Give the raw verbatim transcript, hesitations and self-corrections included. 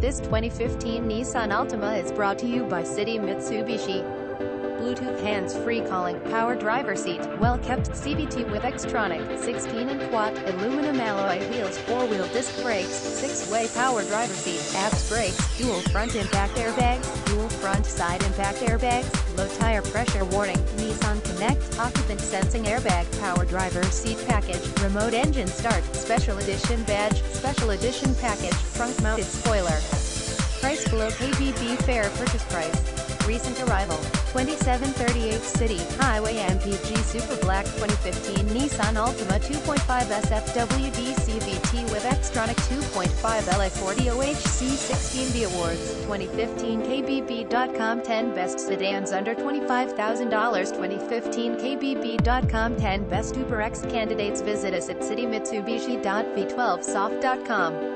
This twenty fifteen Nissan Altima is brought to you by City Mitsubishi. Bluetooth hands-free calling, power driver seat, well-kept C V T with Xtronic, sixteen inch quad, aluminum alloy wheels, four-wheel disc brakes, six-way power driver seat, A B S brakes, dual front impact airbags, dual front side impact airbags, low tire pressure warning, Nissan Connect, occupant sensing airbag, power driver seat package, remote engine start, special edition badge, special edition package, trunk-mounted spoiler. Price below K B B fair purchase price. Recent arrival, twenty-seven thirty-eight City Highway M P G Super Black twenty fifteen Nissan Altima two point five S F W D C V T with Xtronic two point five L A forty O H C sixteen B Awards twenty fifteen K B B dot com ten Best Sedans Under twenty-five thousand dollars twenty fifteen K B B dot com ten Best Super X Candidates. Visit us at city mitsubishi dot v twelve soft dot com.